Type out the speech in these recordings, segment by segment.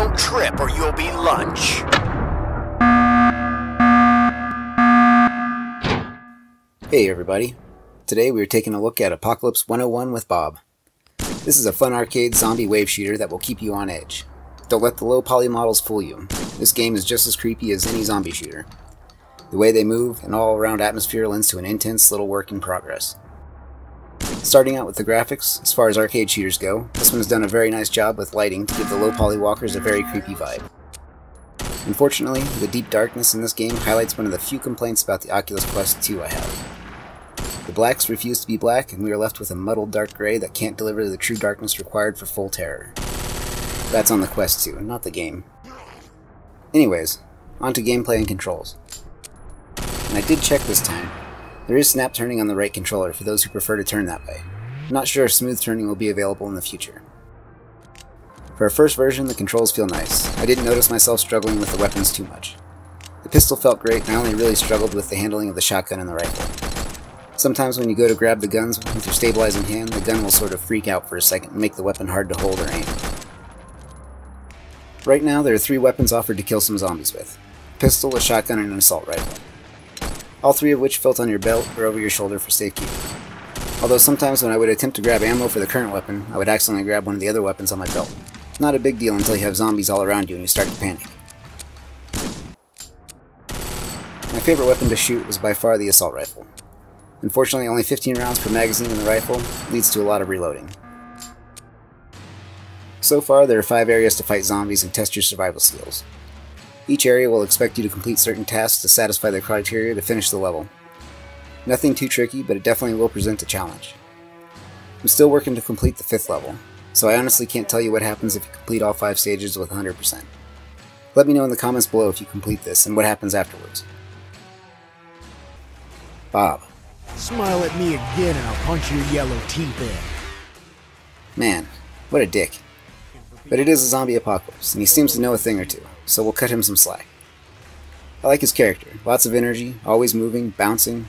Don't trip or you'll be lunch. Hey everybody. Today we are taking a look at Apocalypse 101 with Bob. This is a fun arcade zombie wave shooter that will keep you on edge. Don't let the low poly models fool you. This game is just as creepy as any zombie shooter. The way they move and all around atmosphere lends to an intense little work in progress. Starting out with the graphics, as far as arcade shooters go, this one has done a very nice job with lighting to give the low poly walkers a very creepy vibe. Unfortunately, the deep darkness in this game highlights one of the few complaints about the Oculus Quest 2 I have. The blacks refuse to be black, and we are left with a muddled dark gray that can't deliver the true darkness required for full terror. That's on the Quest 2, not the game. Anyways, on to gameplay and controls. And I did check this time. There is snap turning on the right controller for those who prefer to turn that way. I'm not sure if smooth turning will be available in the future. For our first version, the controls feel nice. I didn't notice myself struggling with the weapons too much. The pistol felt great, and I only really struggled with the handling of the shotgun and the rifle. Sometimes when you go to grab the guns with your stabilizing hand, the gun will sort of freak out for a second and make the weapon hard to hold or aim. Right now, there are three weapons offered to kill some zombies with: a pistol, a shotgun, and an assault rifle. All three of which felt on your belt or over your shoulder for safekeeping. Although sometimes when I would attempt to grab ammo for the current weapon, I would accidentally grab one of the other weapons on my belt. Not a big deal until you have zombies all around you and you start to panic. My favorite weapon to shoot was by far the assault rifle. Unfortunately, only 15 rounds per magazine in the rifle leads to a lot of reloading. So far, there are 5 areas to fight zombies and test your survival skills. Each area will expect you to complete certain tasks to satisfy the criteria to finish the level. Nothing too tricky, but it definitely will present a challenge. I'm still working to complete the 5th level, so I honestly can't tell you what happens if you complete all 5 stages with 100%. Let me know in the comments below if you complete this and what happens afterwards. Bob. Smile at me again and I'll punch your yellow teeth in. Man, what a dick. But it is a zombie apocalypse, and he seems to know a thing or two, so we'll cut him some slack. I like his character. Lots of energy, always moving, bouncing.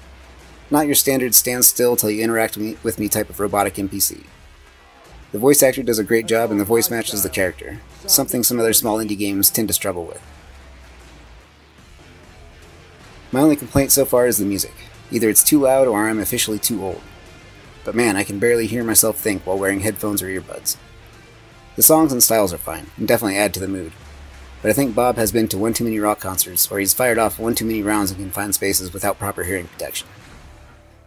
Not your standard stand still till you interact with me type of robotic NPC. The voice actor does a great job and the voice matches the character, something some other small indie games tend to struggle with. My only complaint so far is the music. Either it's too loud or I'm officially too old. But man, I can barely hear myself think while wearing headphones or earbuds. The songs and styles are fine, and definitely add to the mood. But I think Bob has been to one too many rock concerts, or he's fired off one too many rounds in confined spaces without proper hearing protection.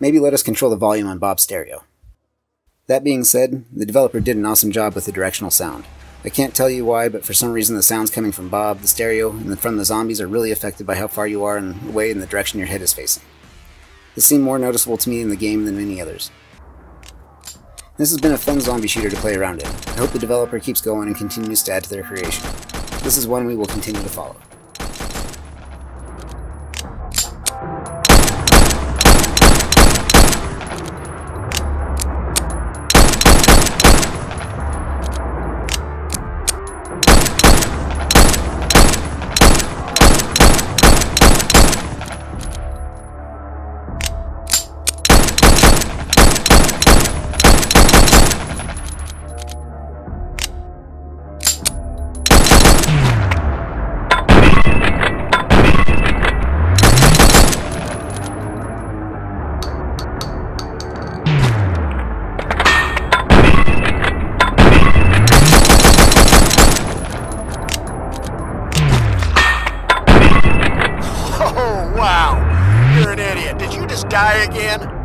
Maybe let us control the volume on Bob's stereo. That being said, the developer did an awesome job with the directional sound. I can't tell you why, but for some reason the sounds coming from Bob, the stereo, and from the zombies are really affected by how far you are and away in the direction your head is facing. This seemed more noticeable to me in the game than many others. This has been a fun zombie shooter to play around in. I hope the developer keeps going and continues to add to their creation. This is one we will continue to follow. Die again?